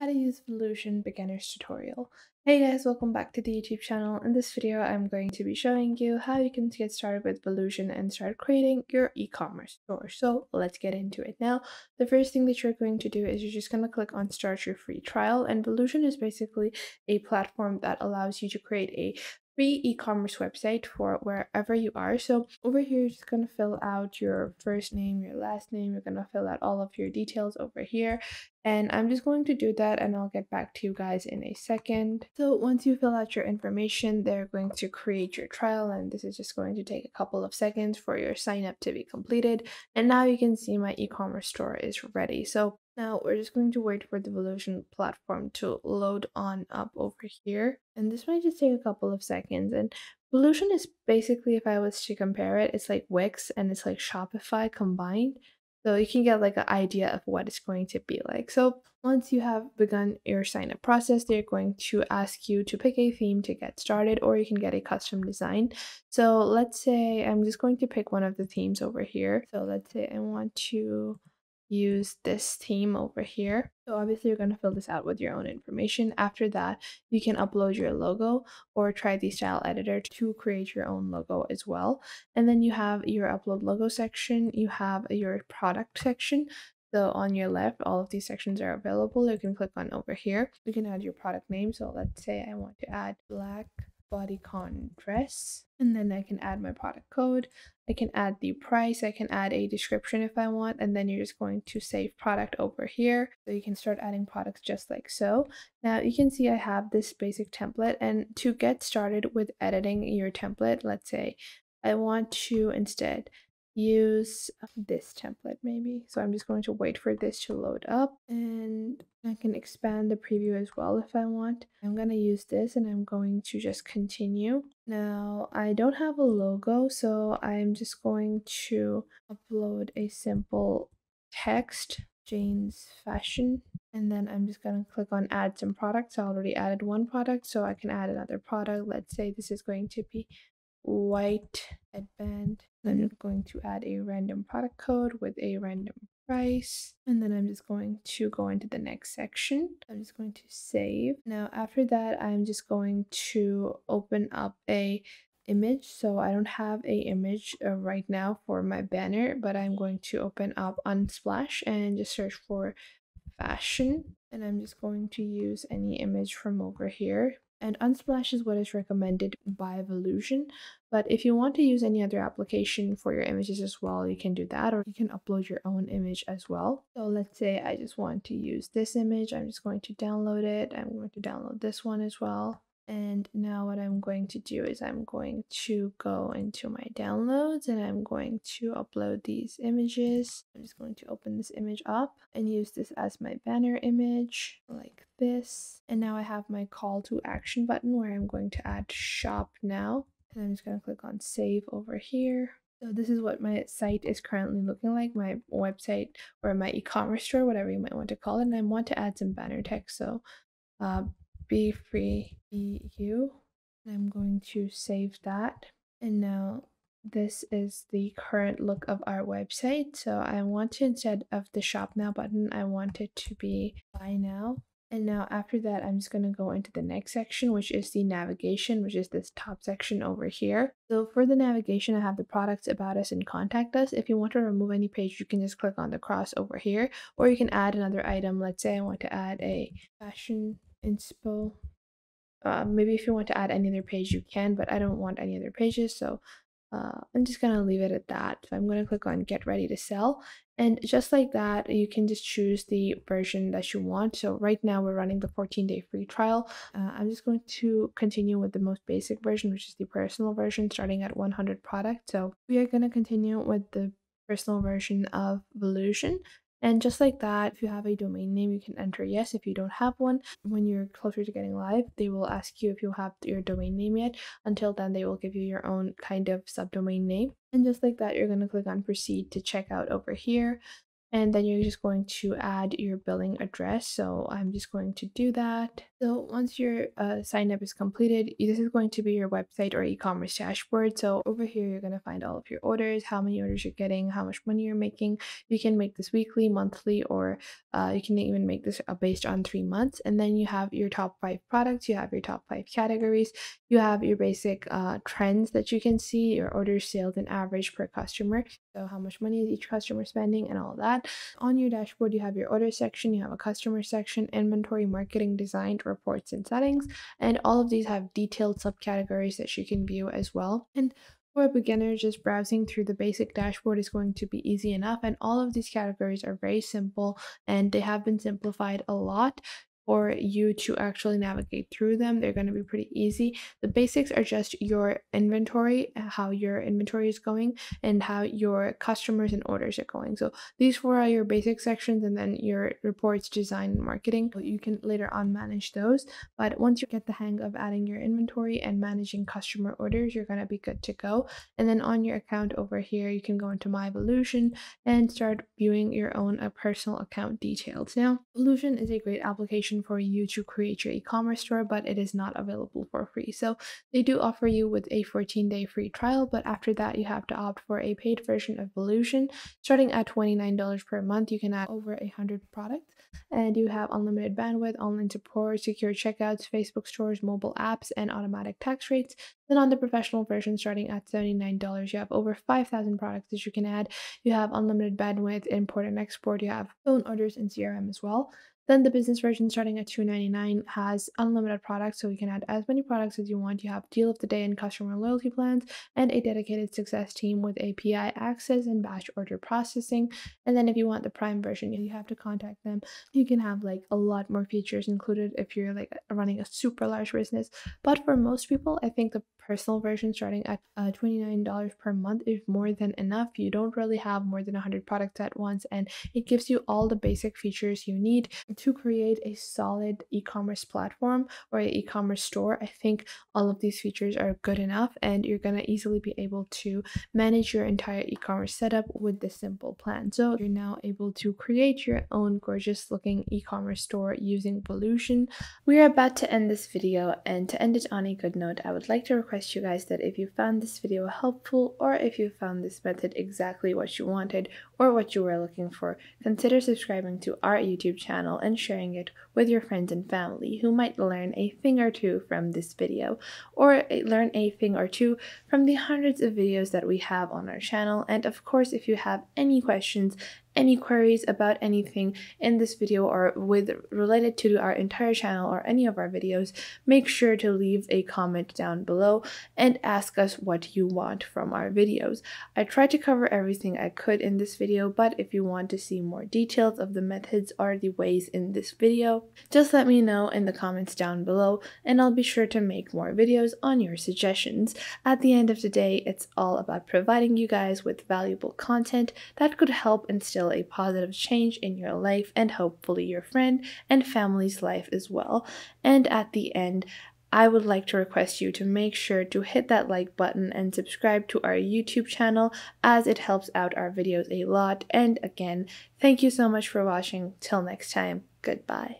How to use Volusion beginners tutorial. Hey guys, welcome back to the YouTube channel. In this video, I'm going to be showing you how you can get started with Volusion and start creating your e-commerce store. So let's get into it now. The first thing that you're going to do is you're just going to click on start your free trial, and Volusion is basically a platform that allows you to create a free e-commerce website for wherever you are. So over here, you're just going to fill out your first name, your last name. You're going to fill out all of your details over here. And I'm just going to do that and I'll get back to you guys in a second. So once you fill out your information, they're going to create your trial, and this is just going to take a couple of seconds for your sign up to be completed. And now you can see my e-commerce store is ready. So now we're just going to wait for the Volusion platform to load on up over here. And this might just take a couple of seconds. And Volusion is basically, if I was to compare it, it's like Wix and it's like Shopify combined. So you can get like an idea of what it's going to be like. So once you have begun your sign up process, they're going to ask you to pick a theme to get started, or you can get a custom design. So let's say I'm just going to pick one of the themes over here. So let's say I want to use this theme over here. So obviously you're going to fill this out with your own information. After that, you can upload your logo or try the style editor to create your own logo as well. And then you have your upload logo section, you have your product section. So on your left, all of these sections are available. You can click on over here. You can add your product name. So let's say I want to add black bodycon dress, and then I can add my product code, I can add the price, I can add a description if I want, and then you're just going to save product over here. So you can start adding products just like so. Now you can see I have this basic template, and to get started with editing your template, let's say I want to instead use this template maybe. So I'm just going to wait for this to load up, and I can expand the preview as well if I want. I'm going to use this and I'm going to just continue. Now I don't have a logo, so I'm just going to upload a simple text, Jane's Fashion, and then I'm just going to click on add some products. I already added one product, so I can add another product. Let's say this is going to be white headband. I'm just going to add a random product code with a random price, and then I'm just going to go into the next section. I'm just going to save. Now after that, I'm just going to open up a image. So I don't have a image right now for my banner, but I'm going to open up Unsplash and just search for fashion, and I'm just going to use any image from over here. And Unsplash is what is recommended by Volusion, but if you want to use any other application for your images as well, you can do that, or you can upload your own image as well. So let's say I just want to use this image. I'm just going to download it. I'm going to download this one as well. And now what I'm going to do is I'm going to go into my downloads and I'm going to upload these images. I'm just going to open this image up and use this as my banner image like this. And now I have my call to action button where I'm going to add shop now. And I'm just going to click on save over here. So this is what my site is currently looking like, my website or my e-commerce store, whatever you might want to call it. And I want to add some banner text. So be free, be you. I'm going to save that. And now this is the current look of our website. So I want to, instead of the shop now button, I want it to be buy now. And now after that, I'm just going to go into the next section, which is the navigation, which is this top section over here. So for the navigation, I have the products, about us, and contact us. If you want to remove any page, you can just click on the cross over here, or you can add another item. Let's say I want to add a fashion inspo. Maybe if you want to add any other page, you can, but I don't want any other pages, so I'm just gonna leave it at that. So I'm gonna click on get ready to sell, and just like that, you can just choose the version that you want. So right now we're running the 14-day free trial. I'm just going to continue with the most basic version, which is the personal version, starting at 100 products. So we are going to continue with the personal version of Volusion. And just like that, if you have a domain name, you can enter yes. If you don't have one, when you're closer to getting live, they will ask you if you have your domain name yet. Until then, they will give you your own kind of subdomain name. And just like that, you're going to click on proceed to checkout over here. And then you're just going to add your billing address. So I'm just going to do that. So once your sign up is completed, this is going to be your website or e-commerce dashboard. So over here, you're going to find all of your orders, how many orders you're getting, how much money you're making. You can make this weekly, monthly, or you can even make this based on 3 months. And then you have your top 5 products. You have your top 5 categories. You have your basic trends that you can see, your order sales and average per customer. So how much money is each customer spending and all that. On your dashboard, you have your order section, you have a customer section, inventory, marketing, design, reports, and settings. And all of these have detailed subcategories that you can view as well. And for a beginner, just browsing through the basic dashboard is going to be easy enough. And all of these categories are very simple, and they have been simplified a lot for you to actually navigate through them. They're going to be pretty easy. The basics are just your inventory, how your inventory is going, and how your customers and orders are going. So these 4 are your basic sections, and then your reports, design, and marketing. You can later on manage those, but once you get the hang of adding your inventory and managing customer orders, you're going to be good to go. And then on your account over here, you can go into My Volusion and start viewing your own personal account details. Now, Volusion is a great application for you to create your e-commerce store, but it is not available for free. So they do offer you with a 14-day free trial, but after that you have to opt for a paid version of Volusion. Starting at $29 per month, you can add over 100 products, and you have unlimited bandwidth, online support, secure checkouts, Facebook stores, mobile apps, and automatic tax rates. Then on the professional version, starting at $79, you have over 5,000 products that you can add. You have unlimited bandwidth, import and export, you have phone orders and CRM as well. Then the business version, starting at $299, has unlimited products, so you can add as many products as you want. You have deal of the day and customer loyalty plans, and a dedicated success team with API access and batch order processing. And then if you want the Prime version, you have to contact them. You can have like a lot more features included if you're like running a super large business. But for most people, I think the personal version, starting at $29 per month, is more than enough. You don't really have more than 100 products at once, and it gives you all the basic features you need to create a solid e-commerce platform or an e-commerce store. I think all of these features are good enough, and you're going to easily be able to manage your entire e-commerce setup with this simple plan. So you're now able to create your own gorgeous looking e-commerce store using Volusion. We are about to end this video, and to end it on a good note, I would like to request you guys that if you found this video helpful, or if you found this method exactly what you wanted or what you were looking for, consider subscribing to our YouTube channel and sharing it with your friends and family who might learn a thing or two from this video, or learn a thing or two from the hundreds of videos that we have on our channel. And of course, if you have any questions, any queries about anything in this video or with related to our entire channel or any of our videos, make sure to leave a comment down below and ask us what you want from our videos. I tried to cover everything I could in this video, but if you want to see more details of the methods or the ways in this video, just let me know in the comments down below, and I'll be sure to make more videos on your suggestions. At the end of the day, it's all about providing you guys with valuable content that could help instill a positive change in your life, and hopefully your friend and family's life as well. And at the end, I would like to request you to make sure to hit that like button and subscribe to our YouTube channel, as it helps out our videos a lot. And again, thank you so much for watching. Till next time, goodbye.